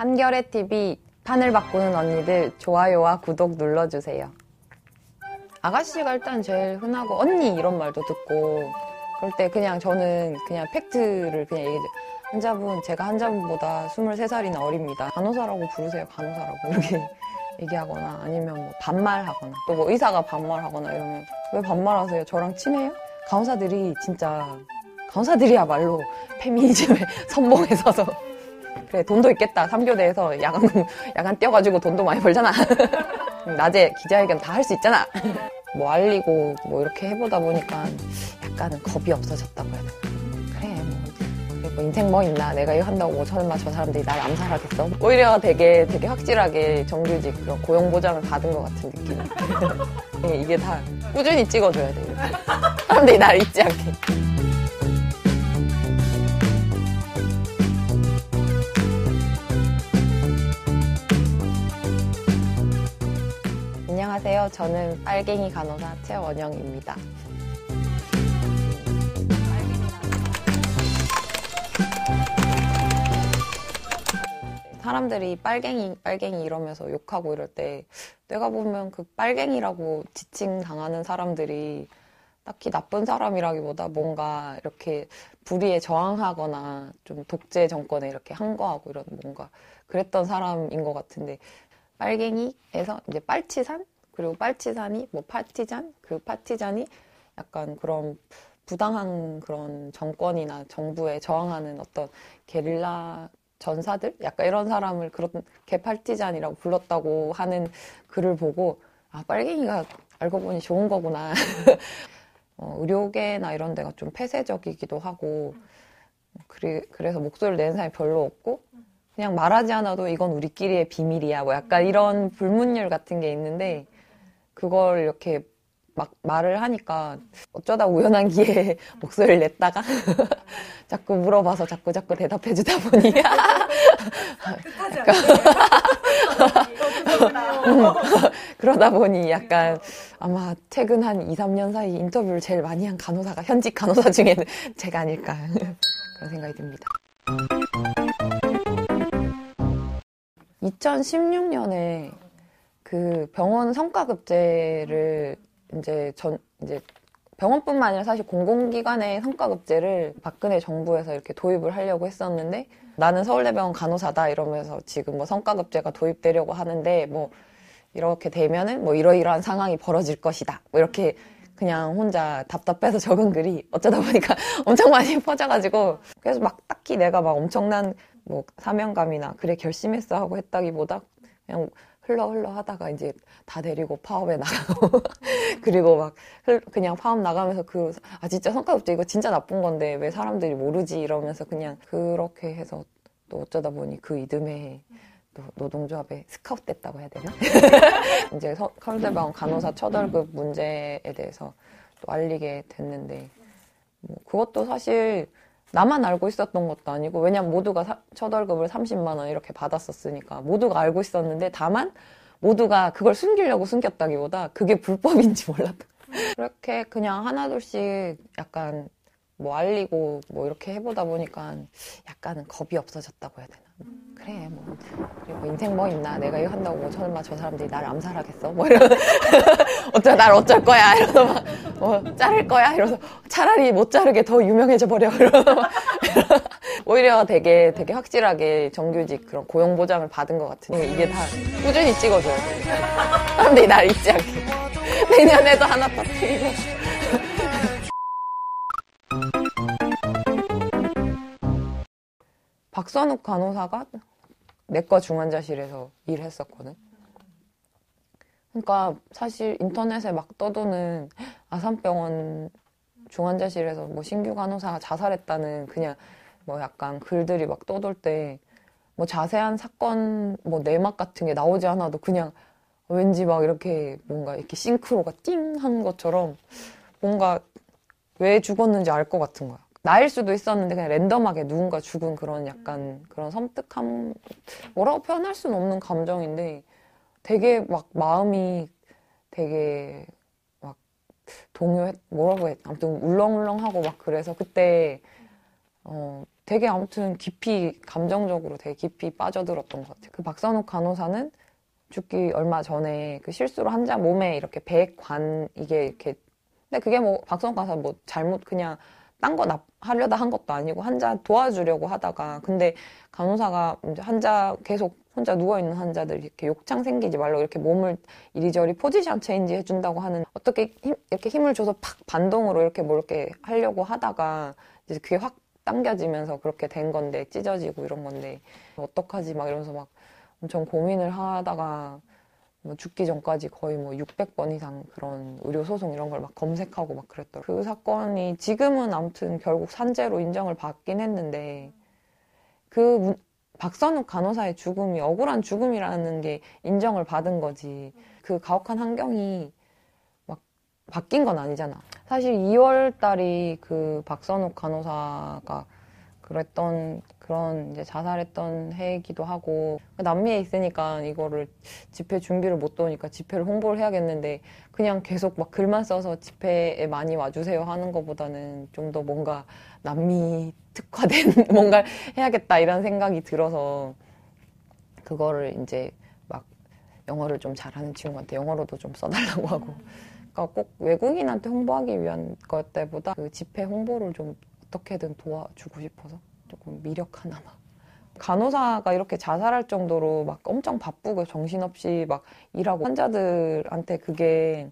한겨레TV 판을 바꾸는 언니들 좋아요와 구독 눌러주세요. 아가씨가 일단 제일 흔하고 언니 이런 말도 듣고 그럴 때 그냥 저는 그냥 팩트를 그냥 얘기해요. 환자분, 제가 환자분보다 23살이나 어립니다. 간호사라고 부르세요, 간호사라고 이렇게 얘기하거나 아니면 뭐 반말하거나 또 뭐 의사가 반말하거나 이러면 왜 반말하세요? 저랑 친해요? 간호사들이 진짜 간호사들이야말로 페미니즘에 선봉에 서서 그래 돈도 있겠다. 3교대에서 야간 뛰어가지고 돈도 많이 벌잖아. 낮에 기자회견 다 할 수 있잖아. 뭐 알리고 뭐 이렇게 해보다 보니까 약간은 겁이 없어졌다고 해야 되나. 그래 뭐 인생 뭐 있나. 내가 이거 한다고 뭐 설마 저 사람들이 날 암살하겠어. 오히려 되게 확실하게 정규직 그런 고용보장을 받은 것 같은 느낌. 이게 다 꾸준히 찍어줘야 돼요. 사람들이 날 잊지 않게. 안녕하세요. 저는 빨갱이 간호사 최원영입니다. 사람들이 빨갱이 이러면서 욕하고 이럴 때 내가 보면 그 빨갱이라고 지칭당하는 사람들이 딱히 나쁜 사람이라기보다 뭔가 이렇게 불의에 저항하거나 좀 독재 정권에 이렇게 항거하고 이런 뭔가 그랬던 사람인 것 같은데 빨갱이에서 이제 빨치산? 그리고 빨치산이 뭐 파티잔? 그 파티잔이 약간 그런 부당한 그런 정권이나 정부에 저항하는 어떤 게릴라 전사들? 약간 이런 사람을 그렇게 파티잔이라고 불렀다고 하는 글을 보고 아, 빨갱이가 알고 보니 좋은 거구나. 의료계나 이런 데가 좀 폐쇄적이기도 하고 그래서 목소리를 내는 사람이 별로 없고 그냥 말하지 않아도 이건 우리끼리의 비밀이야 뭐 약간 이런 불문율 같은 게 있는데 그걸 이렇게 막 말을 하니까 어쩌다 우연한 기회에 목소리를 냈다가 자꾸 물어봐서 자꾸 대답해주다 보니 그러다 보니 약간 아마 최근 한 2-3년 사이 인터뷰를 제일 많이 한 간호사가 현직 간호사 중에는 제가 아닐까 그런 생각이 듭니다. 2016년에 그 병원 성과급제를 이제 병원뿐만 아니라 사실 공공기관의 성과급제를 박근혜 정부에서 이렇게 도입을 하려고 했었는데 나는 서울대병원 간호사다 이러면서 지금 뭐 성과급제가 도입되려고 하는데 뭐 이렇게 되면은 뭐 이러이러한 상황이 벌어질 것이다. 뭐 이렇게 그냥 혼자 답답해서 적은 글이 어쩌다 보니까 엄청 많이 퍼져가지고 그래서 막 딱히 내가 막 엄청난 뭐 사명감이나 그래 결심했어 하고 했다기보다 그냥 흘러 하다가 이제 다 데리고 파업에 나가고 그리고 막 그냥 파업 나가면서 아 진짜 성과급제 이거 진짜 나쁜 건데 왜 사람들이 모르지 이러면서 그냥 그렇게 해서 또 어쩌다 보니 그 이듬해 또 노동조합에 스카웃 됐다고 해야 되나? 이제 서울대병원 간호사 처벌급 문제에 대해서 또 알리게 됐는데 뭐 그것도 사실 나만 알고 있었던 것도 아니고 왜냐면 모두가 처벌급을 30만 원 이렇게 받았었으니까 모두가 알고 있었는데 다만 모두가 그걸 숨기려고 숨겼다기보다 그게 불법인지 몰랐다. 그렇게 그냥 하나둘씩 약간 뭐 알리고 뭐 이렇게 해보다 보니까 약간은 겁이 없어졌다고 해야 되나. 그래 뭐 인생 뭐 있나. 내가 이거 한다고 뭐 설마 저 사람들이 날 암살하겠어 뭐 이러면서 날 어쩔 거야 이러면서 막 뭐 자를 거야 이러면서 차라리 못 자르게 더 유명해져 버려 이러면서 막 오히려 되게 확실하게 정규직 그런 고용보장을 받은 것 같은데 이게 다 꾸준히 찍어줘야 돼. 사람들이 날 잊지 않게 내년에도 하나 터뜨리고 박선욱 간호사가 내과 중환자실에서 일했었거든. 그러니까 사실 인터넷에 막 떠도는 아산병원 중환자실에서 뭐 신규 간호사가 자살했다는 그냥 뭐 약간 글들이 막 떠돌 때 뭐 자세한 사건 뭐 내막 같은 게 나오지 않아도 그냥 왠지 막 이렇게 뭔가 이렇게 싱크로가 띵 한 것처럼 뭔가 왜 죽었는지 알 것 같은 거야. 나일 수도 있었는데 그냥 랜덤하게 누군가 죽은 그런 약간 그런 섬뜩함 뭐라고 표현할 수는 없는 감정인데 되게 막 마음이 되게 막 뭐라고 아무튼 울렁울렁하고 막 그래서 그때 되게 아무튼 깊이 감정적으로 되게 깊이 빠져들었던 것 같아요. 그 박선욱 간호사는 죽기 얼마 전에 그 실수로 환자 몸에 이렇게 배관 이게 이렇게 근데 그게 뭐 박선욱 간호사 뭐 잘못 그냥 딴 거 하려다 한 것도 아니고 환자 도와주려고 하다가 근데 간호사가 이제 환자 계속 혼자 누워있는 환자들 이렇게 욕창 생기지 말라고 이렇게 몸을 이리저리 포지션 체인지 해준다고 하는 어떻게 이렇게 힘을 줘서 팍 반동으로 이렇게 뭐 이렇게 하려고 하다가 이제 그게 확 당겨지면서 그렇게 된 건데 찢어지고 이런 건데 어떡하지 막 이러면서 막 엄청 고민을 하다가 뭐 죽기 전까지 거의 뭐 600번 이상 그런 의료소송 이런 걸 막 검색하고 막 그랬더라고요. 그 사건이 지금은 아무튼 결국 산재로 인정을 받긴 했는데 그 박선욱 간호사의 죽음이 억울한 죽음이라는 게 인정을 받은 거지 그 가혹한 환경이 막 바뀐 건 아니잖아. 사실 2월 달이 그 박선욱 간호사가 그랬던 그런 이제 자살했던 해이기도 하고 남미에 있으니까 이거를 집회 준비를 못 도우니까 집회를 홍보를 해야겠는데 그냥 계속 막 글만 써서 집회에 많이 와주세요 하는 것보다는 좀 더 뭔가 남미 특화된 뭔가를 해야겠다 이런 생각이 들어서 그거를 이제 막 영어를 좀 잘하는 친구한테 영어로도 좀 써달라고 하고 그러니까 꼭 외국인한테 홍보하기 위한 것 때보다 그 집회 홍보를 좀 어떻게든 도와주고 싶어서 조금 미력 하나만. 간호사가 이렇게 자살할 정도로 막 엄청 바쁘고 정신없이 막 일하고 환자들한테 그게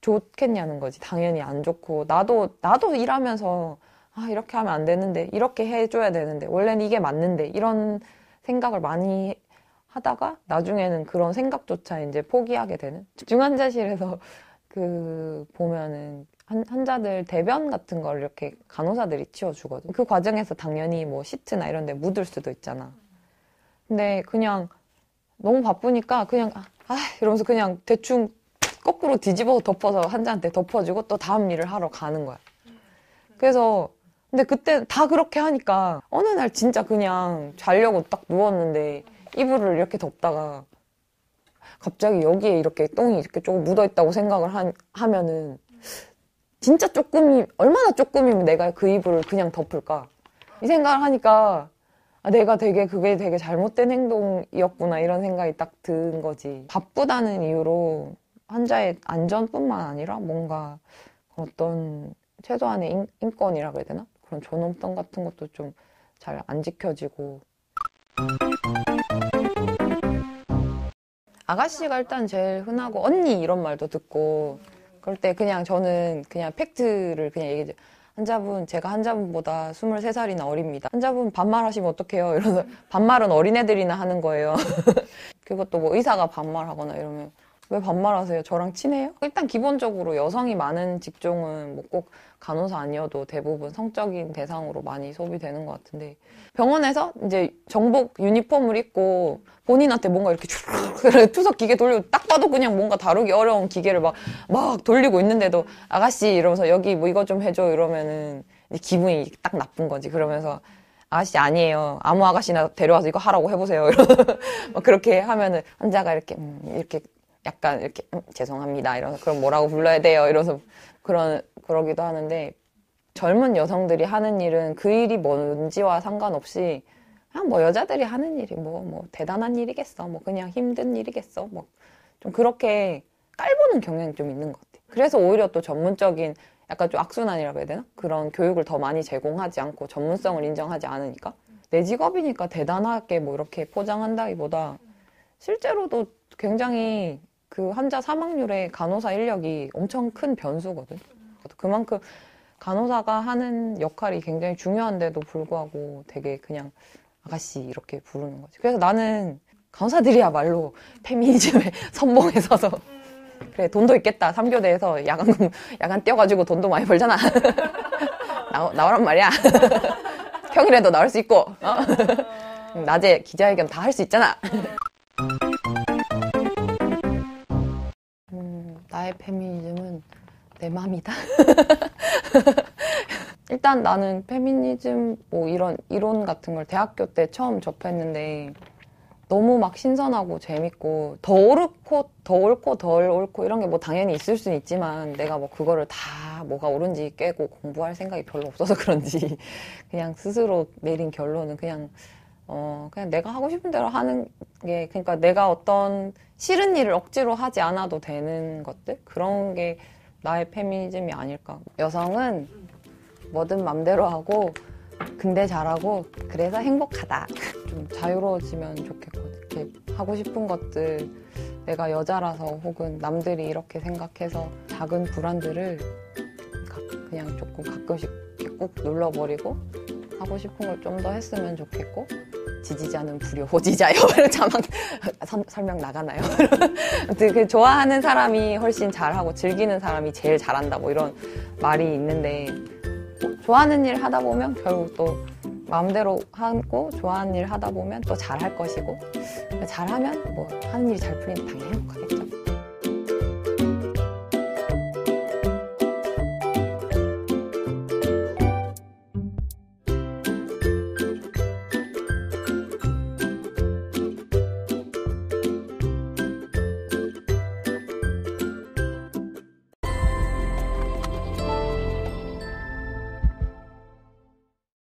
좋겠냐는 거지. 당연히 안 좋고 나도 일하면서 아 이렇게 하면 안 되는데 이렇게 해줘야 되는데 원래는 이게 맞는데 이런 생각을 많이 하다가 나중에는 그런 생각조차 이제 포기하게 되는. 중환자실에서 그 보면은 환자들 대변 같은 걸 이렇게 간호사들이 치워주거든. 그 과정에서 당연히 뭐 시트나 이런 데 묻을 수도 있잖아. 근데 그냥 너무 바쁘니까 그냥 이러면서 그냥 대충 거꾸로 뒤집어서 덮어서 환자한테 덮어주고 또 다음 일을 하러 가는 거야. 그래서 근데 그때 다 그렇게 하니까 어느 날 진짜 그냥 자려고 딱 누웠는데 이불을 이렇게 덮다가 갑자기 여기에 이렇게 똥이 이렇게 조금 묻어있다고 생각을 하면은 진짜 조금이 얼마나 조금이면 내가 그 이불을 그냥 덮을까 이 생각을 하니까 아, 내가 되게 그게 되게 잘못된 행동이었구나 이런 생각이 딱 든 거지. 바쁘다는 이유로 환자의 안전뿐만 아니라 뭔가 어떤 최소한의 인권이라고 해야 되나 그런 존엄성 같은 것도 좀 잘 안 지켜지고. 아가씨가 일단 제일 흔하고 언니 이런 말도 듣고 그럴 때 그냥 저는 그냥 팩트를 그냥 얘기해줘요. 환자분, 제가 환자분보다 23살이나 어립니다. 환자분 반말하시면 어떡해요? 이러면서 반말은 어린애들이나 하는 거예요. 그것도 뭐 의사가 반말하거나 이러면 왜 반말하세요? 저랑 친해요? 일단 기본적으로 여성이 많은 직종은 뭐 꼭 간호사 아니어도 대부분 성적인 대상으로 많이 소비되는 것 같은데 병원에서 이제 정복 유니폼을 입고 본인한테 뭔가 이렇게 투석 기계 돌리고 딱 봐도 그냥 뭔가 다루기 어려운 기계를 막 돌리고 있는데도 아가씨 이러면서 여기 뭐 이거 좀 해줘 이러면은 기분이 딱 나쁜 거지. 그러면서 아가씨 아니에요. 아무 아가씨나 데려와서 이거 하라고 해보세요. 막 그렇게 하면은 환자가 이렇게 약간 이렇게 죄송합니다 이러면서 그럼 뭐라고 불러야 돼요 이러면서 그러기도 하는데 젊은 여성들이 하는 일은 그 일이 뭔지와 상관없이 그냥 뭐 여자들이 하는 일이 뭐 대단한 일이겠어 뭐 그냥 힘든 일이겠어 뭐 좀 그렇게 깔보는 경향이 좀 있는 것 같아요. 그래서 오히려 또 전문적인 약간 좀 악순환이라고 해야 되나 그런 교육을 더 많이 제공하지 않고 전문성을 인정하지 않으니까 내 직업이니까 대단하게 뭐 이렇게 포장한다기보다 실제로도 굉장히 그 환자 사망률에 간호사 인력이 엄청 큰 변수거든. 그만큼 간호사가 하는 역할이 굉장히 중요한데도 불구하고 되게 그냥 아가씨 이렇게 부르는 거지. 그래서 나는 간호사들이야말로 페미니즘에 선봉에 서서 그래 돈도 있겠다. 3교대에서 야간 뛰어가지고 돈도 많이 벌잖아. 나오란 말이야. 평일에도 나올 수 있고 낮에 기자회견 다 할 수 있잖아. 나의 페미니즘은 내 맘이다. 일단 나는 페미니즘 뭐 이런 이론 같은 걸 대학교 때 처음 접했는데 너무 막 신선하고 재밌고 더 옳고 더 옳고 덜 옳고 이런 게 뭐 당연히 있을 수는 있지만 내가 뭐 그거를 다 뭐가 옳은지 깨고 공부할 생각이 별로 없어서 그런지 그냥 스스로 내린 결론은 그냥 내가 하고 싶은 대로 하는 게, 그러니까 내가 어떤 싫은 일을 억지로 하지 않아도 되는 것들? 그런 게 나의 페미니즘이 아닐까. 여성은 뭐든 맘대로 하고 근데 잘하고 그래서 행복하다. 좀 자유로워지면 좋겠고, 이렇게 하고 싶은 것들, 내가 여자라서 혹은 남들이 이렇게 생각해서 작은 불안들을 그냥 조금 가끔씩 꾹 눌러버리고 하고 싶은 걸 좀 더 했으면 좋겠고, 지지자는 불효, 호지자요. 자막 설명 나가나요? 그 좋아하는 사람이 훨씬 잘하고 즐기는 사람이 제일 잘한다 뭐 이런 말이 있는데, 좋아하는 일 하다 보면 결국 또 마음대로 하고, 좋아하는 일 하다 보면 또 잘할 것이고, 잘하면 뭐 하는 일이 잘 풀리면 당연히 행복하겠죠.